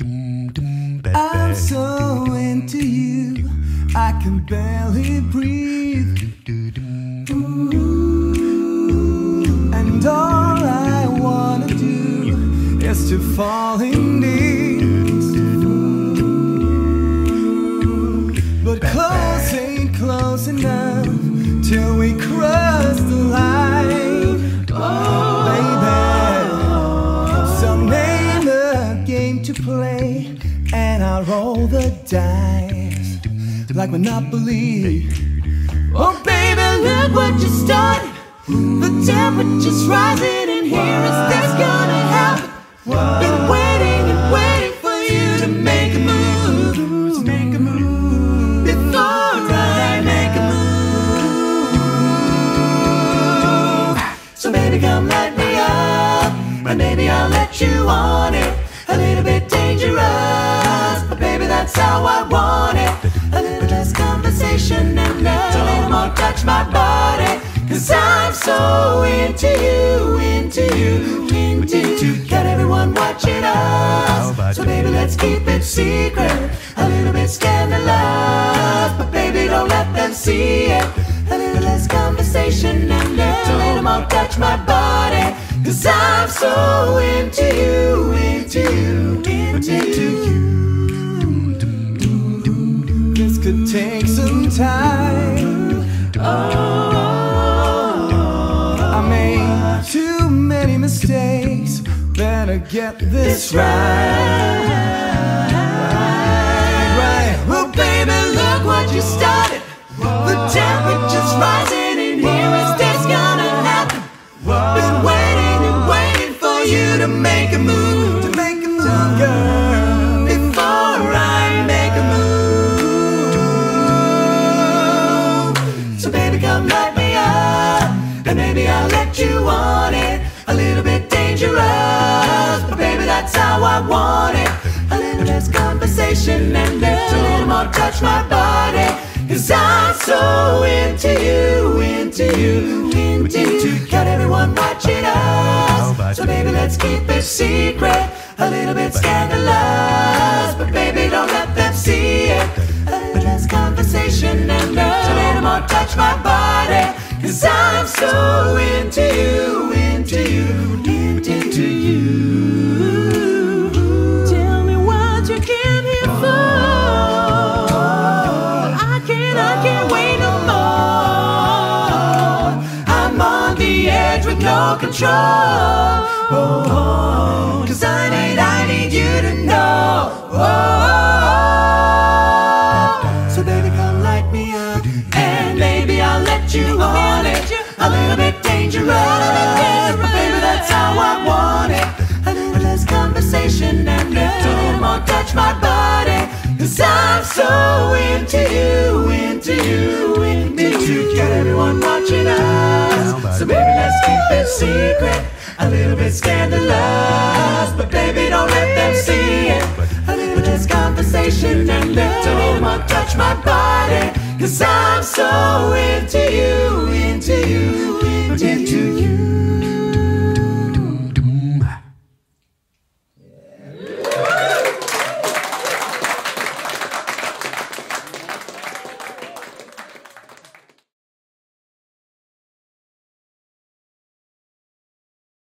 I'm so into you, I can barely breathe. And all I wanna do is to fall in knees. But close ain't close enough till we cross the line. Oh, baby. So name a game to play, and I'll roll the dice like Monopoly. Oh baby, look what you started. The temperature's rising and here is this gonna happen. Been waiting and waiting for you to make a move. Make a move before I make a move. So baby, come light me up, and maybe I'll let you on it. A little bit dangerous, but baby, that's how I want it. A little less conversation and a little more touch my body. 'Cause I'm so into you, into you, into you. Got everyone watching us, so baby, let's keep it secret. A little bit scandalous, but baby, don't let them see it. A little less conversation and a little more touch my body. 'Cause I'm so into you, into you, into you. This could take some time. Oh, I made too many mistakes. Better get this right. Right. Well, baby, look what you started. The temperature's rising, and here is this gonna happen. Been waiting and waiting for you to make a move, to make a move, girl, before I make a move. So baby, come light me up, and maybe I'll let you on it. A little bit dangerous, but baby, that's how I want it. A little less conversation and a little more touch my body. 'Cause I'm so into you, into you, into you. Got everyone watching us, so baby, let's keep it secret. A little bit scandalous, but baby, don't let them see it. A little less conversation and a little more touch my body. 'Cause I'm so into you, into you, into you. Tell me what you came here for. I can't wait no more. I'm on the edge with no control. Oh, 'cause I need you to know. Oh, so baby, come light me up, and maybe I'll let you on it. A little bit dangerous, but baby, that's how I want it. A little less conversation and a little more touch my body. 'Cause I'm so into you, into you, into you. Got everyone watching us, so baby, let's keep it secret. A little bit scandalous, but baby, don't let them see it. A little less conversation and a little more touch my body. 'Cause I'm so into you, into you.